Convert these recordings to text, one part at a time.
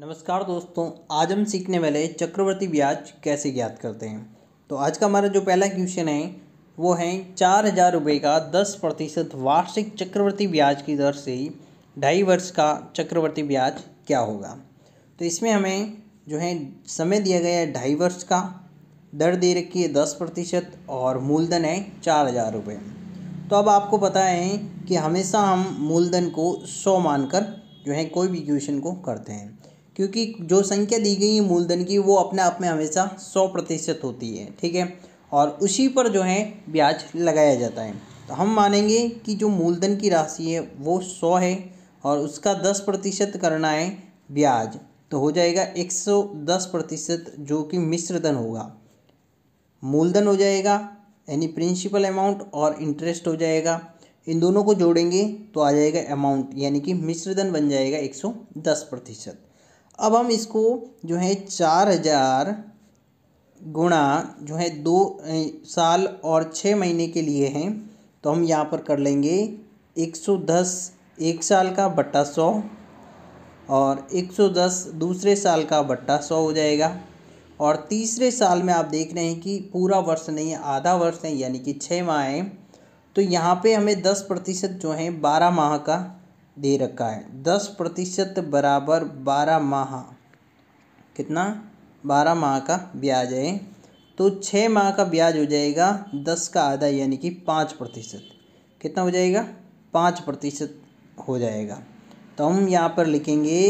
नमस्कार दोस्तों, आज हम सीखने वाले चक्रवर्ती ब्याज कैसे ज्ञात करते हैं। तो आज का हमारा जो पहला क्वेश्चन है वो है 4,000 रुपये का 10% वार्षिक चक्रवर्ती ब्याज की दर से 2.5 वर्ष का चक्रवर्ती ब्याज क्या होगा। तो इसमें हमें जो है समय दिया गया है 2.5 वर्ष का, दर दे रखी है 10% और मूलधन है 4,000 रुपये। तो अब आपको पता है कि हमेशा हम मूलधन को 100 मानकर जो है कोई भी क्वेश्चन को करते हैं, क्योंकि जो संख्या दी गई है मूलधन की वो अपने आप में हमेशा 100% होती है, ठीक है, और उसी पर जो है ब्याज लगाया जाता है। तो हम मानेंगे कि जो मूलधन की राशि है वो 100 है और उसका 10% करना है ब्याज, तो हो जाएगा 110%, जो कि मिश्रधन होगा। मूलधन हो जाएगा यानी प्रिंसिपल अमाउंट और इंटरेस्ट हो जाएगा, इन दोनों को जोड़ेंगे तो आ जाएगा अमाउंट, यानी कि मिश्रधन बन जाएगा 110%। अब हम इसको जो है 4,000 गुणा जो है 2 साल और 6 महीने के लिए हैं, तो हम यहाँ पर कर लेंगे 110 एक साल का बट्टा 100 और 110 दूसरे साल का बट्टा 100 हो जाएगा। और तीसरे साल में आप देख रहे हैं कि पूरा वर्ष नहीं है, आधा वर्ष है, यानी कि 6 माह है, तो यहाँ पे हमें 10% जो है 12 माह का दे रखा है। 10% बराबर 12 माह, कितना 12 माह का ब्याज है, तो 6 माह का ब्याज हो जाएगा 10 का आधा यानी कि 5%, कितना हो जाएगा 5% हो जाएगा। तो हम यहाँ पर लिखेंगे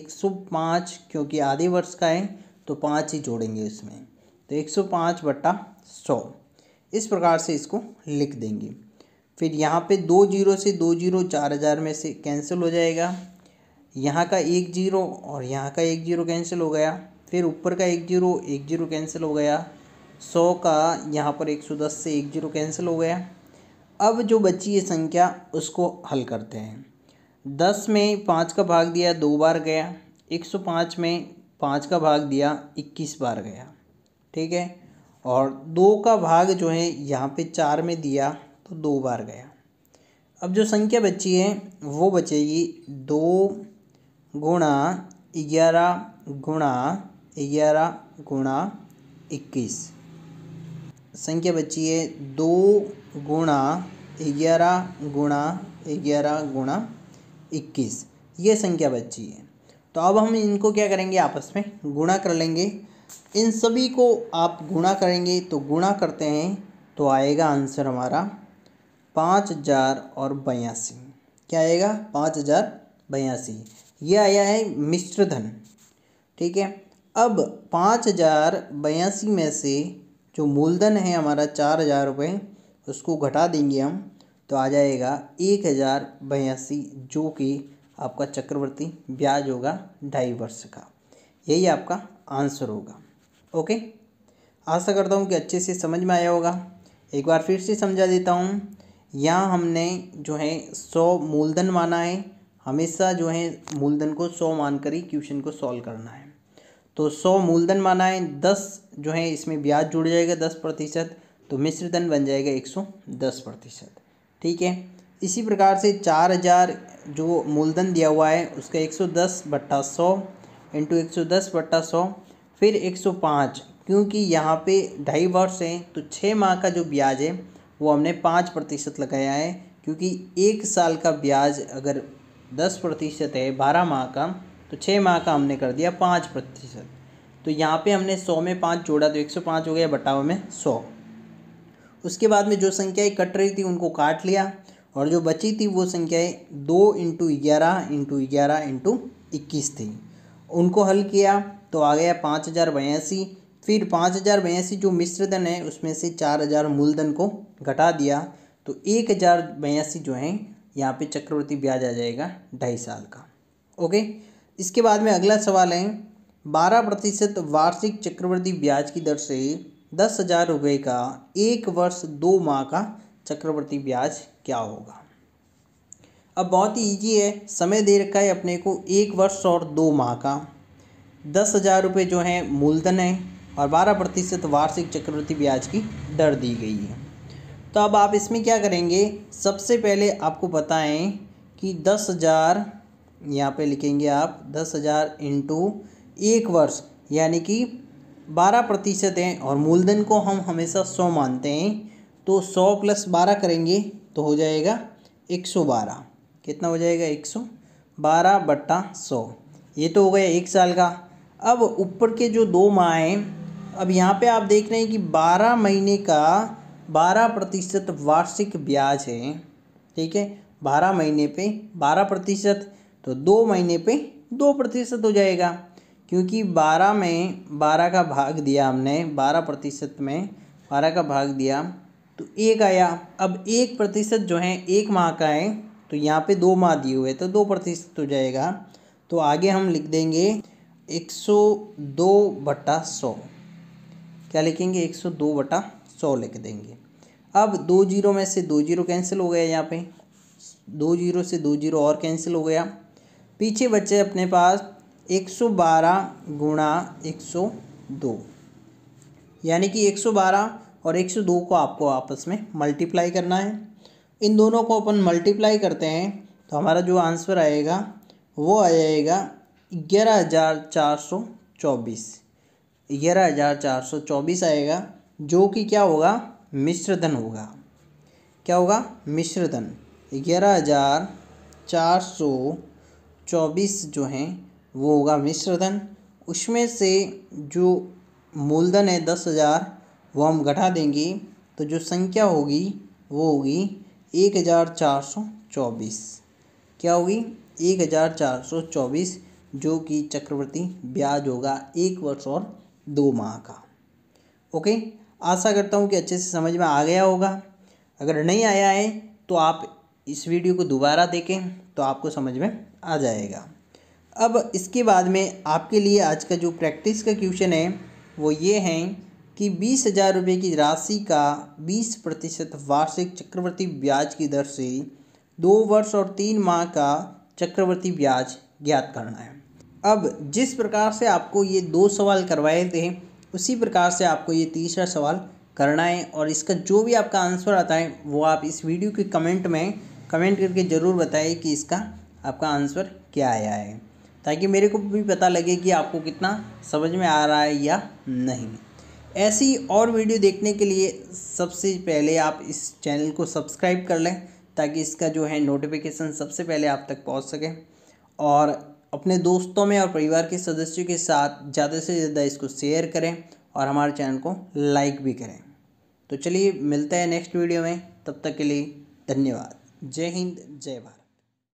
105, क्योंकि आधे वर्ष का है तो 5 ही जोड़ेंगे इसमें, तो 105/100 इस प्रकार से इसको लिख देंगे। फिर यहाँ पे 2 जीरो से 2 जीरो 4,000 में से कैंसिल हो जाएगा, यहाँ का 1 जीरो और यहाँ का 1 जीरो कैंसिल हो गया, फिर ऊपर का 1 जीरो कैंसिल हो गया, 100 का यहाँ पर 110 से 1 जीरो कैंसिल हो गया। अब जो बची है संख्या उसको हल करते हैं। 10 में 5 का भाग दिया 2 बार गया, 105 में 5 का भाग दिया 21 बार गया, ठीक है, और 2 का भाग जो है यहाँ पे 4 में दिया तो 2 बार गया। अब जो संख्या बची है वो बचेगी 2 गुणा 11 गुणा 11 गुणा 21। संख्या बची है 2 गुणा 11 गुणा 11 गुणा 21, ये संख्या बची है। तो अब हम इनको क्या करेंगे, आपस में गुणा कर लेंगे। इन सभी को आप गुणा करेंगे, तो गुणा करते हैं तो आएगा आंसर हमारा 5,082। क्या आएगा 5,082, यह आया है मिश्रधन, ठीक है। अब 5,082 में से जो मूलधन है हमारा 4,000 रुपये उसको घटा देंगे हम, तो आ जाएगा 1,082, जो कि आपका चक्रवर्ती ब्याज होगा 2.5 वर्ष का। यही आपका आंसर होगा। ओके, आशा करता हूँ कि अच्छे से समझ में आया होगा। एक बार फिर से समझा देता हूँ, यहाँ हमने जो है 100 मूलधन माना है, हमेशा जो है मूलधन को 100 मानकर ही क्वेश्चन को सॉल्व करना है। तो 100 मूलधन माना है, 10 जो है इसमें ब्याज जुड़ जाएगा 10%, तो मिश्रधन बन जाएगा 110%, ठीक है। इसी प्रकार से 4,000 जो मूलधन दिया हुआ है उसका 110/100 इंटू 110/100, फिर 105, क्योंकि यहाँ पे 2.5 वर्ष है तो 6 माह का जो ब्याज है वो हमने 5% लगाया है, क्योंकि 1 साल का ब्याज अगर 10% है 12 माह का, तो 6 माह का हमने कर दिया 5%। तो यहाँ पे हमने 100 में 5 जोड़ा तो 105 हो गया बटाव में 100। उसके बाद में जो संख्याएँ कट रही थी उनको काट लिया और जो बची थी वो संख्याएँ 2 × 11 × 11 × 21 थी, उनको हल किया तो आ गया 5,082। फिर 5,082 जो मिश्रधन है उसमें से 4,000 मूलधन को घटा दिया तो 1,082 जो है यहाँ पे चक्रवर्ती ब्याज आ जाएगा 2.5 साल का। ओके, इसके बाद में अगला सवाल है 12% वार्षिक चक्रवर्ती ब्याज की दर से 10,000 रुपये का 1 वर्ष 2 माह का चक्रवर्ती ब्याज क्या होगा। अब बहुत ही ईजी है, समय दे रखा है अपने को 1 वर्ष और 2 माह का, 10,000 रुपये जो है मूलधन है और 12% वार्षिक चक्रवर्ती ब्याज की दर दी गई है। तो अब आप इसमें क्या करेंगे, सबसे पहले आपको पता है कि 10,000 यहाँ पे लिखेंगे आप 10,000 इंटू 1 वर्ष यानी कि 12% हैं और मूलधन को हम हमेशा 100 मानते हैं, तो 100 प्लस 12 करेंगे तो हो जाएगा 112। कितना हो जाएगा 112/100। ये तो हो गया 1 साल का। अब ऊपर के जो 2 माह हैं, अब यहाँ पे आप देख रहे हैं कि 12 महीने का 12% वार्षिक ब्याज है। ठीक है, 12 महीने पे 12%, तो 2 महीने पे 2% हो जाएगा, क्योंकि 12 में 12 का भाग दिया हमने, 12% में 12 का भाग दिया तो 1 आया। अब 1% जो है 1 माह का है, तो यहाँ पे 2 माह दिए हुए तो 2% हो जाएगा। तो आगे हम लिख देंगे 102/100। क्या लिखेंगे? 102/100 लिख देंगे। अब 2 जीरो में से 2 जीरो कैंसिल हो गया, यहाँ पे 2 जीरो से 2 जीरो और कैंसिल हो गया। पीछे बचे अपने पास 112 × 102 यानी कि 112 और 102 को आपको आपस में मल्टीप्लाई करना है। इन दोनों को अपन मल्टीप्लाई करते हैं तो हमारा जो आंसर आएगा वो आ जाएगा 11,424। 11,424 आएगा, जो कि क्या होगा? मिश्रधन होगा। क्या होगा? मिश्रधन। 11,424 जो हैं वो होगा मिश्रधन। उसमें से जो मूलधन है 10,000 वो हम घटा देंगे, तो जो संख्या होगी वो होगी 1,424। क्या होगी? 1,424, जो कि चक्रवृद्धि ब्याज होगा 1 वर्ष और 2 माह का। ओके, आशा करता हूँ कि अच्छे से समझ में आ गया होगा। अगर नहीं आया है तो आप इस वीडियो को दोबारा देखें तो आपको समझ में आ जाएगा। अब इसके बाद में आपके लिए आज का जो प्रैक्टिस का क्वेश्चन है वो ये है कि 20,000 रुपये की राशि का 20% वार्षिक चक्रवर्ती ब्याज की दर से 2 वर्ष और 3 माह का चक्रवर्ती ब्याज ज्ञात करना है। अब जिस प्रकार से आपको ये 2 सवाल करवाए थे उसी प्रकार से आपको ये तीसरा सवाल करना है, और इसका जो भी आपका आंसर आता है वो आप इस वीडियो के कमेंट में कमेंट करके ज़रूर बताइए कि इसका आपका आंसर क्या आया है, ताकि मेरे को भी पता लगे कि आपको कितना समझ में आ रहा है या नहीं। ऐसी और वीडियो देखने के लिए सबसे पहले आप इस चैनल को सब्सक्राइब कर लें, ताकि इसका जो है नोटिफिकेशन सबसे पहले आप तक पहुंच सके, और अपने दोस्तों में और परिवार के सदस्यों के साथ ज़्यादा से ज़्यादा इसको शेयर करें और हमारे चैनल को लाइक भी करें। तो चलिए मिलते हैं नेक्स्ट वीडियो में, तब तक के लिए धन्यवाद। जय हिंद, जय भारत।